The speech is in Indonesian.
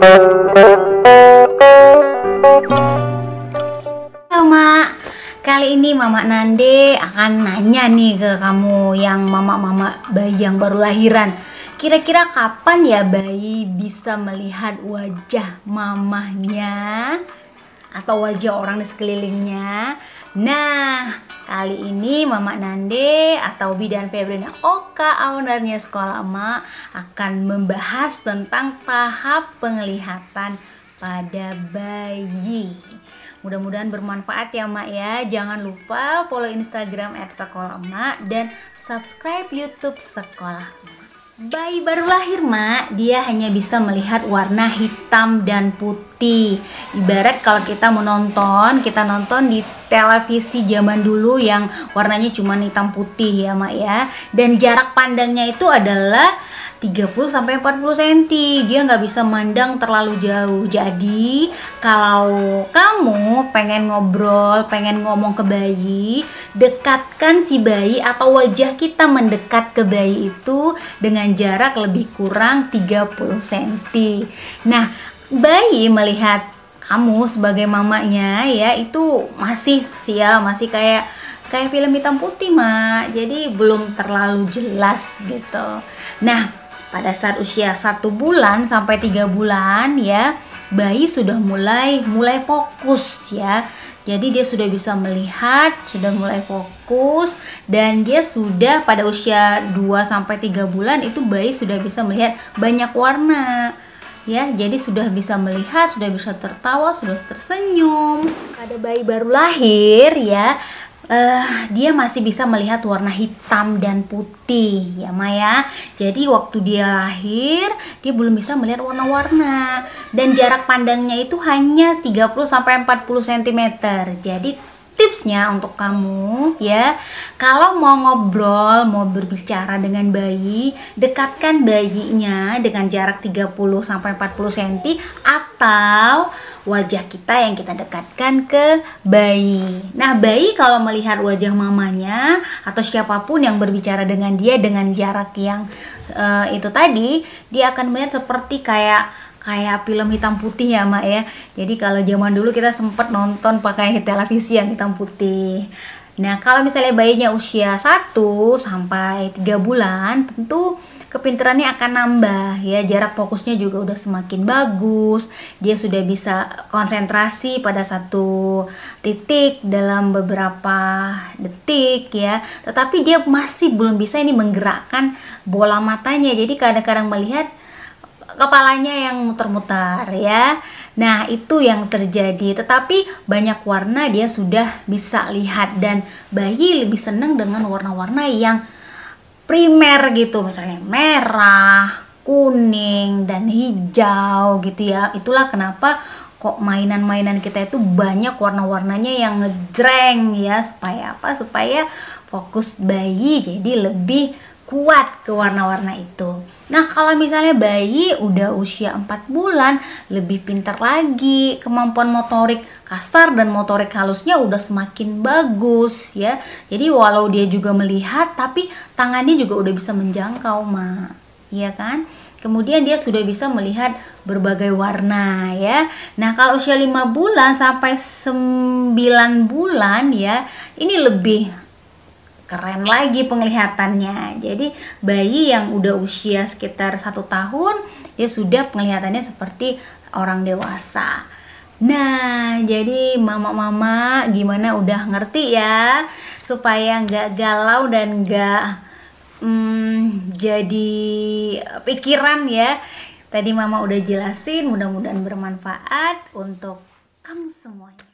Halo Mak, kali ini Mama Nande akan nanya nih ke kamu yang mama-mama bayi yang baru lahiran. Kira-kira kapan ya bayi bisa melihat wajah mamahnya atau wajah orang di sekelilingnya? Nah, kali ini Mama Nande atau Bidan Febrina Oka, ownernya Sekolah Emak, akan membahas tentang tahap penglihatan pada bayi. Mudah-mudahan bermanfaat ya Mak ya. Jangan lupa follow Instagram @sekolahemak dan subscribe YouTube Sekolah Emak. Bayi baru lahir, Mak, dia hanya bisa melihat warna hitam dan putih. Ibarat kalau kita mau nonton, kita nonton di televisi zaman dulu yang warnanya cuma hitam putih ya, Mak ya. Dan jarak pandangnya itu adalah 30–40 cm. Dia nggak bisa mandang terlalu jauh. Jadi, kalau kamu pengen ngobrol, pengen ngomong ke bayi, dekatkan si bayi atau wajah kita mendekat ke bayi itu dengan jarak lebih kurang 30 cm. Nah, bayi melihat kamu sebagai mamanya ya itu masih kayak film hitam putih, Mak. Jadi belum terlalu jelas gitu. Nah, pada saat usia 1 bulan sampai 3 bulan ya, bayi sudah mulai fokus ya. Jadi dia sudah bisa melihat, sudah mulai fokus, dan dia sudah pada usia 2–3 bulan itu bayi sudah bisa melihat banyak warna. Ya, jadi sudah bisa melihat, sudah bisa tertawa, sudah tersenyum. Pada bayi baru lahir ya, dia masih bisa melihat warna hitam dan putih ya Maya. Jadi waktu dia lahir, dia belum bisa melihat warna-warna. Dan jarak pandangnya itu hanya 30–40 cm. Jadi tipsnya untuk kamu ya, kalau mau ngobrol, mau berbicara dengan bayi, dekatkan bayinya dengan jarak 30–40 cm atau wajah kita yang kita dekatkan ke bayi. Nah, bayi kalau melihat wajah mamanya atau siapapun yang berbicara dengan dia dengan jarak yang itu tadi, dia akan melihat seperti kayak film hitam putih ya Mak ya. Jadi kalau zaman dulu kita sempat nonton pakai televisi yang hitam putih. Nah, kalau misalnya bayinya usia 1–3 bulan, tentu kepintarannya akan nambah ya. Jarak fokusnya juga udah semakin bagus. Dia sudah bisa konsentrasi pada satu titik dalam beberapa detik ya. Tetapi dia masih belum bisa menggerakkan bola matanya. Jadi kadang-kadang melihat kepalanya yang muter-muter ya. Nah, itu yang terjadi. Tetapi banyak warna dia sudah bisa lihat, dan bayi lebih seneng dengan warna-warna yang primer gitu, misalnya merah, kuning, dan hijau gitu ya. Itulah kenapa kok mainan-mainan kita itu banyak warna-warnanya yang ngejreng ya, supaya apa? Supaya fokus bayi jadi lebih kuat ke warna-warna itu. Nah, kalau misalnya bayi udah usia 4 bulan, lebih pintar lagi, kemampuan motorik kasar dan motorik halusnya udah semakin bagus ya. Jadi walau dia juga melihat, tapi tangannya juga udah bisa menjangkau, Mak. Iya kan? Kemudian dia sudah bisa melihat berbagai warna ya. Nah, kalau usia 5 bulan sampai 9 bulan ya, ini lebih keren lagi penglihatannya. Jadi bayi yang udah usia sekitar 1 tahun, dia sudah penglihatannya seperti orang dewasa. Nah, jadi mama-mama gimana, udah ngerti ya? Supaya nggak galau dan nggak jadi pikiran ya. Tadi mama udah jelasin, mudah-mudahan bermanfaat untuk kamu semuanya.